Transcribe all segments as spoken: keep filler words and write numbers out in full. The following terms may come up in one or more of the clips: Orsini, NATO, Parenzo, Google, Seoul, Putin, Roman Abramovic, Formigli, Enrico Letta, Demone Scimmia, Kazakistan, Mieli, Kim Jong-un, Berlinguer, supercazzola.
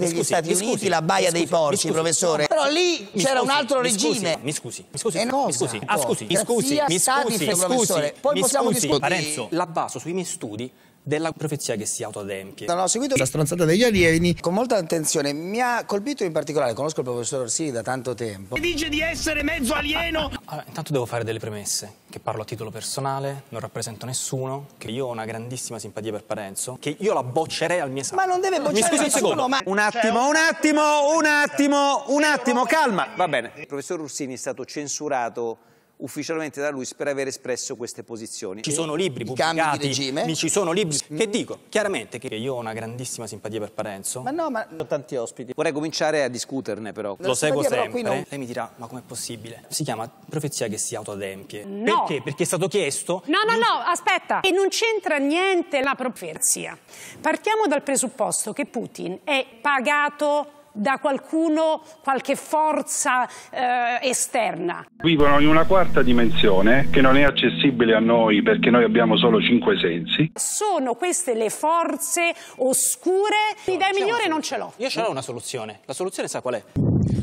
degli scusi, Stati Uniti, scusi, la Baia scusi, dei Porci, scusi, professore. No, però lì c'era un altro mi regime. Mi scusi, mi scusi, mi scusi, ah, scusi, mi scusi, mi scusi, professore. Poi mi possiamo scusi, discutere. Parenzo, la baso sui miei studi della profezia che si autoadempie. No, no, ho seguito la stronzata degli alieni con molta attenzione. Mi ha colpito in particolare, conosco il professor Orsini da tanto tempo. Mi dice di essere mezzo alieno. Allora, intanto devo fare delle premesse, che parlo a titolo personale, non rappresento nessuno, che io ho una grandissima simpatia per Parenzo, che io la boccerei al mio esame. Ma non deve bocciare. Mi scusi un secondo, ma... Un attimo, un attimo, un attimo, un attimo, calma, va bene. Il professor Orsini è stato censurato ufficialmente da lui per aver espresso queste posizioni. Ci sono libri pubblicati di regime. Ci sono libri che dico chiaramente che io ho una grandissima simpatia per Parenzo. Ma no, ma ho tanti ospiti. Vorrei cominciare a discuterne, però. Lo seguo sempre. No. Lei mi dirà, ma com'è possibile? Si chiama profezia che si autoadempie. No. Perché? Perché è stato chiesto... No, no, no, aspetta. E non c'entra niente la profezia. Partiamo dal presupposto che Putin è pagato... da qualcuno, qualche forza eh, esterna. Vivono in una quarta dimensione che non è accessibile a noi perché noi abbiamo solo cinque sensi. Sono queste le forze oscure, l'idea migliore non ce l'ho. Io ce l'ho una soluzione, la soluzione sa qual è?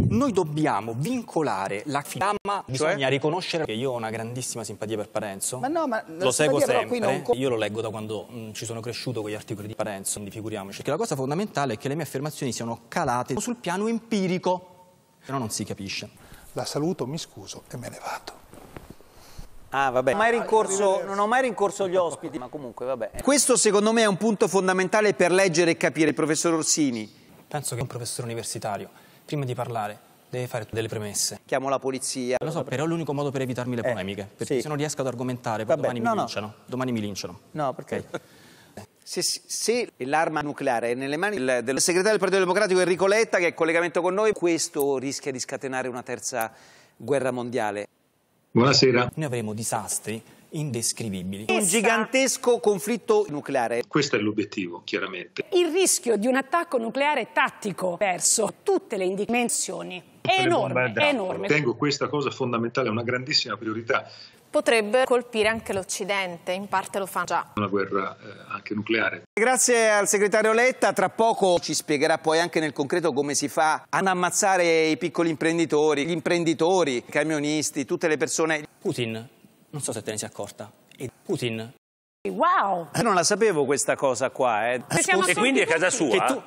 Noi dobbiamo vincolare la fiamma, bisogna cioè? riconoscere che io ho una grandissima simpatia per Parenzo. Ma no, ma lo seguo sempre. Non... Io lo leggo da quando mh, ci sono cresciuto con gli articoli di Parenzo, quindi figuriamoci. Perché la cosa fondamentale è che le mie affermazioni siano calate sul piano empirico, però non si capisce. La saluto, mi scuso e me ne vado. Ah, vabbè. Non ho mai rincorso, non ho mai rincorso gli ospiti, ma comunque vabbè. Questo secondo me è un punto fondamentale per leggere e capire il professor Orsini. Penso che è un professore universitario. Prima di parlare, deve fare delle premesse. Chiamo la polizia. Lo so, però è l'unico modo per evitarmi le polemiche. Eh, perché sì. se non riesco ad argomentare, Vabbè, domani, no, mi linciano, no. domani mi linciano. No, perché? Okay. Se, se l'arma nucleare è nelle mani del, del segretario del Partito Democratico Enrico Letta, che è in collegamento con noi, questo rischia di scatenare una terza guerra mondiale. Buonasera. Noi avremo disastri indescrivibili. Un gigantesco conflitto nucleare. Questo è l'obiettivo, chiaramente. Il rischio di un attacco nucleare tattico verso tutte le dimensioni è enorme, è enorme. Ritengo questa cosa fondamentale, una grandissima priorità. Potrebbe colpire anche l'Occidente, in parte lo fa già. Una guerra eh, anche nucleare. Grazie al segretario Letta, tra poco ci spiegherà poi anche nel concreto come si fa ad ammazzare i piccoli imprenditori, gli imprenditori, i camionisti, tutte le persone. Putin, non so se te ne sei accorta, e Putin... Wow! Non la sapevo questa cosa qua, eh. E quindi è casa sua? Tu...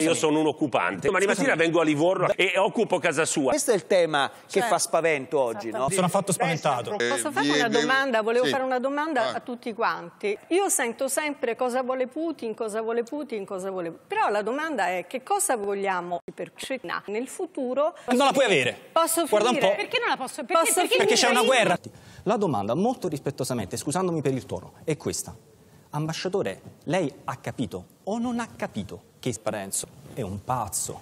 Io sono un occupante. Domani mattina vengo a Livorno e occupo casa sua. Questo è il tema che cioè, fa spavento oggi, no? Sono affatto spaventato. Eh, Posso fare una domanda? Volevo sì. fare una domanda ah. a tutti quanti. Io sento sempre cosa vuole Putin, cosa vuole Putin, cosa vuole... Però la domanda è che cosa vogliamo per Cina nel futuro... Non la puoi avere. Posso Guarda finire? un po'. Perché non la posso? Perché, posso perché, perché c'è una guerra. La domanda, molto rispettosamente, scusandomi per il tono, è questa. Ambasciatore, lei ha capito o non ha capito che Parenzo è un pazzo?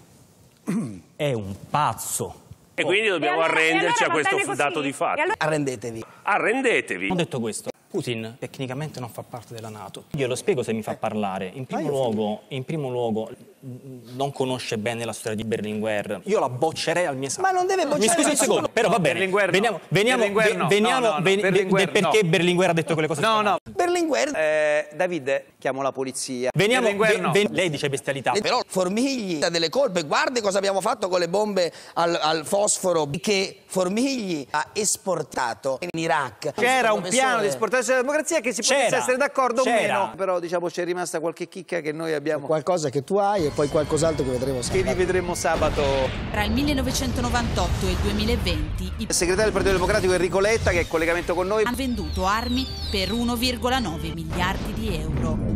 È un pazzo. E quindi dobbiamo e allora, arrenderci allora, a questo dato di fatto. Allora... Arrendetevi. Arrendetevi. Ho detto questo. Putin tecnicamente non fa parte della NATO. Io lo spiego se mi fa parlare. In primo, luogo, in primo luogo non conosce bene la storia di Berlinguer. Io la boccerei al mio esame. Ma non deve bocciare. Mi scusi un secondo, però va bene. Veniamo, veniamo, no. veniamo no, no, no. Be Berlinguer, be perché no. Berlinguer ha detto quelle cose. No, no. Berlinguer. Eh, David, chiamo la polizia. Veniamo, ve no. ve lei dice bestialità. Però Formigli ha delle colpe. Guardi cosa abbiamo fatto con le bombe al, al fosforo che Formigli ha esportato in Iraq. C'era un piano di esportazione della democrazia che si potesse essere d'accordo o meno, però diciamo c'è rimasta qualche chicca che noi abbiamo, qualcosa che tu hai e poi qualcos'altro che vedremo sabato. Che rivedremo sabato. Tra il millenovecentonovantotto e il duemilaventi il segretario del Partito Democratico Enrico Letta, che è in collegamento con noi, ha venduto armi per uno virgola nove miliardi di euro.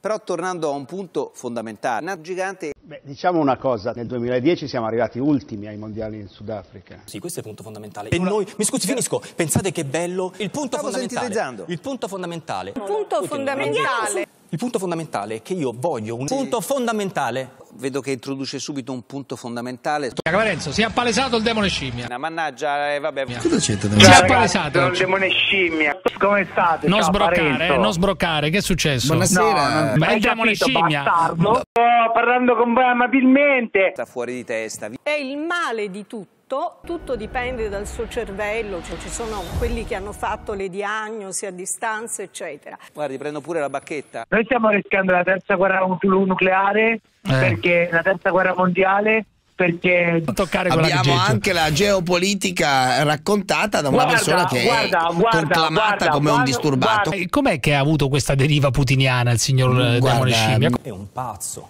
Però tornando a un punto fondamentale, una gigante... Beh, diciamo una cosa, nel duemiladieci siamo arrivati ultimi ai mondiali in Sudafrica. Sì, questo è il punto fondamentale. E noi, mi scusi, finisco, pensate che bello, il punto Stavo fondamentale... Il punto fondamentale... Il punto fondamentale... Il punto fondamentale è che io voglio un sì. punto fondamentale. Vedo che introduce subito un punto fondamentale. Parenzo, si è appalesato il demone scimmia. Una mannaggia, eh, vabbè. Cosa c'entra? Si è appalesato il demone scimmia. Come state? Non sbroccare, eh, non sbroccare, che è successo? Buonasera. No, ma è il demone scimmia. Bastardo. Sto parlando con voi amabilmente. Sta fuori di testa. È il male di tutti. tutto, tutto dipende dal suo cervello, cioè ci sono quelli che hanno fatto le diagnosi a distanza, eccetera. Guardi, prendo pure la bacchetta. Noi stiamo rischiando la terza guerra nucleare, eh. perché la terza guerra mondiale, perché toccare abbiamo anche la geopolitica raccontata da una guarda, persona che guarda, è guarda, conclamata guarda, come guarda, un disturbato. Com'è che ha avuto questa deriva putiniana il signor Demone Scimmia? È un pazzo,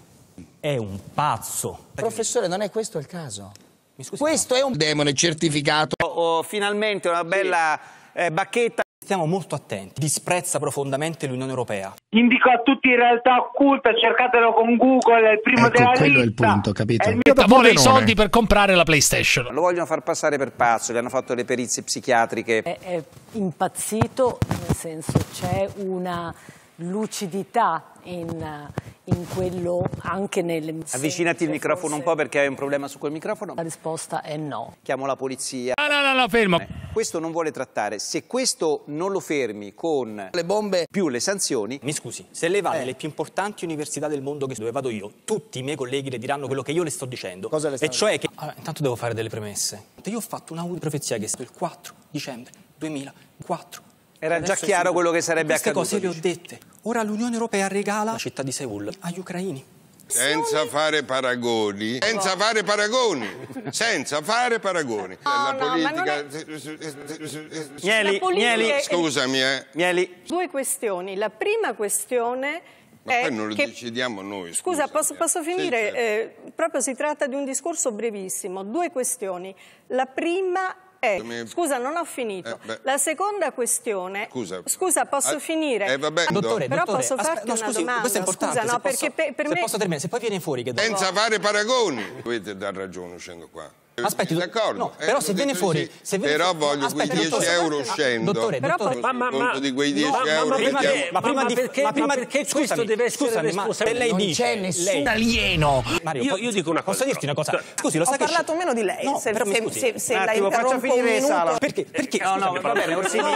è un pazzo. Professore, non è questo il caso? Mi scusi, questo no? È un demone certificato. Oh, oh, finalmente una bella sì. eh, bacchetta. Stiamo molto attenti, disprezza profondamente l'Unione Europea. Indico a tutti in realtà occulta, cercatelo con Google, è il primo ecco, della lista. Quello è il punto, capito? Il vuole i soldi per comprare la PlayStation. Lo vogliono far passare per pazzo, gli hanno fatto le perizie psichiatriche. È, è impazzito, nel senso c'è una lucidità in, in quello, anche nelle... Avvicinati il microfono un po' perché hai un problema su quel microfono. La risposta è no. Chiamo la polizia. Ah, no, no, no, fermo. Questo non vuole trattare. Se questo non lo fermi con le bombe più le sanzioni... Mi scusi, se lei va eh. nelle più importanti università del mondo che dove vado io, tutti i miei colleghi le diranno quello che io le sto dicendo. Cosa le sto E cioè dicendo? Che... Allora, intanto devo fare delle premesse. Io ho fatto una profezia che è il quattro dicembre duemilaquattro. Era Adesso già chiaro quello che sarebbe accaduto. Queste cose le ho dette. Ora l'Unione Europea regala la città di Seoul agli ucraini. Senza fare paragoni. Senza fare paragoni. Senza fare paragoni. No, la politica... No, è... Mieli, Mieli, scusami. Eh. Mieli. Due questioni. La prima questione... Ma poi non lo che... decidiamo noi. Scusa, scusa posso, posso finire? Sì, certo. eh, proprio si tratta di un discorso brevissimo. Due questioni. La prima... Eh, scusa, non ho finito. Eh, la seconda questione. Scusa, scusa posso ah, finire? Eh, vabbè, dottore, però dottore, posso farti no, una scusi, domanda. Questo è importante. Scusa, no, perché posso, per se me... posso terminare, se poi viene fuori che senza dopo... fare paragoni. Dovete dar ragione uscendo qua. Aspetti, d'accordo. No, però eh, se viene fuori, se viene però fuori, voglio aspetta, quei dottore, dieci euro scendo. Dottore, dottore, ma, ma, ma, di quei dieci no, euro ma, ma, perché, ma prima di perché, ma prima perché scusami, questo deve essere scusami, ma se lei non dice, c'è nessun alieno. Mario, io, io dico una cosa. Posso dirti una cosa? Scusi, lo ho parlato che... meno di lei, no, se, però, se, se, se la interrompo un minuto. Perché? Perché? No, no, va bene, Orsini,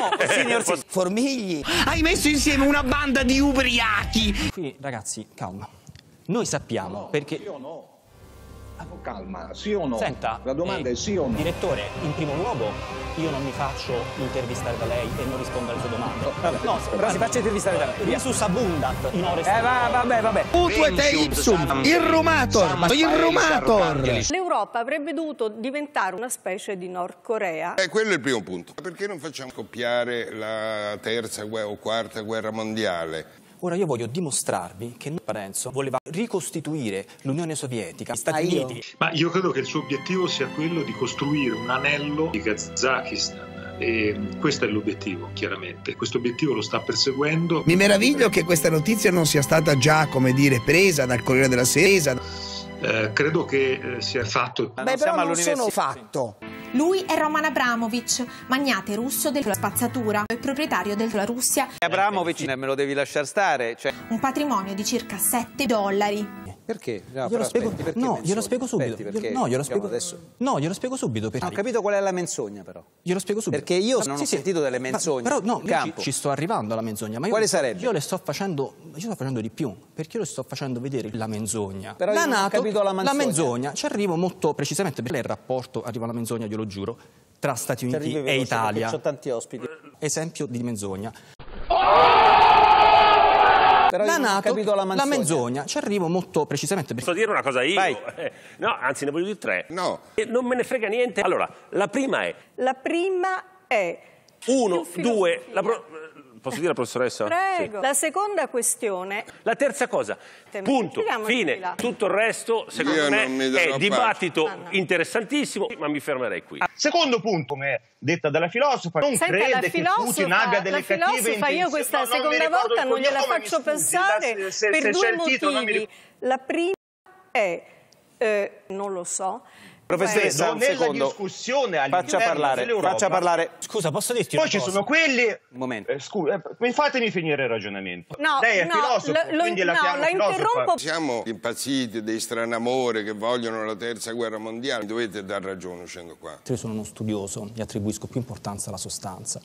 Orsini. Formigli. Hai messo insieme una banda di ubriachi. Quindi, ragazzi, calma. Noi sappiamo perché io no. Calma, sì o no? Senta, la domanda eh, è sì o no? Direttore, in primo luogo io non mi faccio intervistare da lei e non rispondo alle sue domande. No, vabbè, no però si faccia intervistare da lei. Risus abundat in ore. Eh va, vabbè, vabbè. Utue te ipsum, il rumator, il rumator. L'Europa avrebbe dovuto diventare una specie di Nord Corea. E eh, quello è il primo punto. Perché non facciamo scoppiare la terza o quarta guerra mondiale? Ora io voglio dimostrarvi che Parenzo voleva ricostituire l'Unione Sovietica, gli Stati Uniti. Ma io credo che il suo obiettivo sia quello di costruire un anello di Kazakistan. E questo è l'obiettivo, chiaramente. Questo obiettivo lo sta perseguendo. Mi meraviglio che questa notizia non sia stata già, come dire, presa dal Corriere della Sera. Eh, credo che eh, sia fatto. Beh, però non sono fatto. Lui è Roman Abramovic, magnate russo della spazzatura e proprietario della Russia. Abramovic, me lo devi lasciar stare. Cioè... Un patrimonio di circa sette dollari. Perché? No, glielo spiego, perché no glielo spiego subito. Aspetti, perché, no, glielo spiego adesso. No, glielo spiego subito. Perché... Ho capito qual è la menzogna, però. Glielo spiego subito. Perché io non sì, ho sì, sentito delle menzogne. Ma, però no, in campo. Ci, ci sto arrivando alla menzogna. Ma io, quale sarebbe? Io le sto facendo. Io sto facendo di più. Perché io le sto facendo vedere la menzogna. Però la Nato, ho capito la menzogna. La menzogna. Ci arrivo molto precisamente. Perché il rapporto arriva alla menzogna, glielo giuro, tra Stati Uniti e Italia. C'ho tanti ospiti. Esempio di menzogna. Però la Nato, capito la, la menzogna, ci arrivo molto precisamente. Posso dire una cosa io? Vai. No, anzi ne voglio dire tre. No. Non me ne frega niente. Allora, la prima è... La prima è... Uno, due... La pro... Posso dire la professoressa? Prego. Sì. La seconda questione... La terza cosa. Punto, fine. Tutto il resto, secondo io me, è dibattito ah, no. interessantissimo, ma mi fermerei qui. Secondo punto, come è detta dalla filosofa, non Senta, crede che filosofa, Putin abbia delle cattive intenzioni. La filosofa, io questa no, seconda non volta non gliela faccio pensare per se due motivi. Titolo, mi... La prima è, eh, non lo so... Professoressa, un secondo, discussione faccia parlare, faccia parlare. Scusa, posso dirti una cosa? Poi ci sono quelli... Un momento. Eh, scusa, eh, fatemi finire il ragionamento. No, lei è no, filosofo, lo, quindi la no, chiamo la interrompo. Siamo impazziti dei stranamore che vogliono la terza guerra mondiale. Dovete dar ragione uscendo qua. Io sono uno studioso, gli attribuisco più importanza alla sostanza.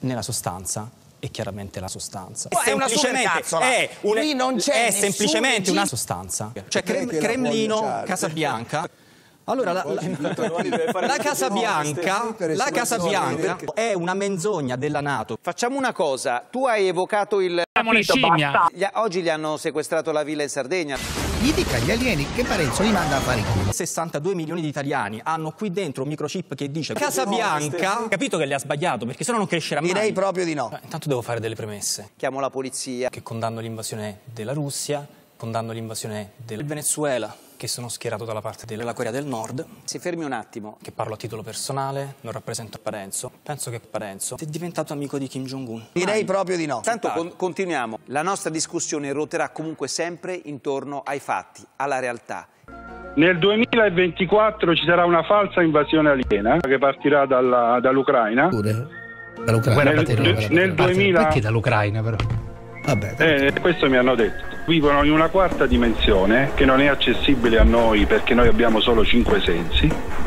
Nella sostanza... è chiaramente la sostanza. È, è una supercazzola. È, un, Qui non c'è è semplicemente una sostanza. Cioè Crem, Cremlino, Casa Bianca. Allora, la, la, la Casa Bianca, la Casa Bianca è una menzogna della NATO. Facciamo una cosa, tu hai evocato il... Demone Scimmia. Oggi gli hanno sequestrato la villa in Sardegna. Gli dica agli alieni che Parenzo li manda a fare in culo. sessantadue milioni di italiani hanno qui dentro un microchip che dice Casa Bianca. Ho capito che le ha sbagliato, perché sennò non crescerà mai. Direi proprio di no. Ma intanto devo fare delle premesse. Chiamo la polizia. Che condanno l'invasione della Russia, condanno l'invasione del Venezuela, che sono schierato dalla parte della Corea del Nord. Si fermi un attimo. Che parlo a titolo personale, non rappresento Parenzo. Penso che Parenzo è diventato amico di Kim Jong-un. Direi proprio di no. Tanto con continuiamo. La nostra discussione ruoterà comunque sempre intorno ai fatti, alla realtà. Nel duemilaventiquattro ci sarà una falsa invasione aliena che partirà dall'Ucraina. Pure? Dall'Ucraina? Nel, nel, nel duemila... Perché dall'Ucraina però? Vabbè, eh, questo mi hanno detto. Vivono in una quarta dimensione che non è accessibile a noi perché noi abbiamo solo cinque sensi.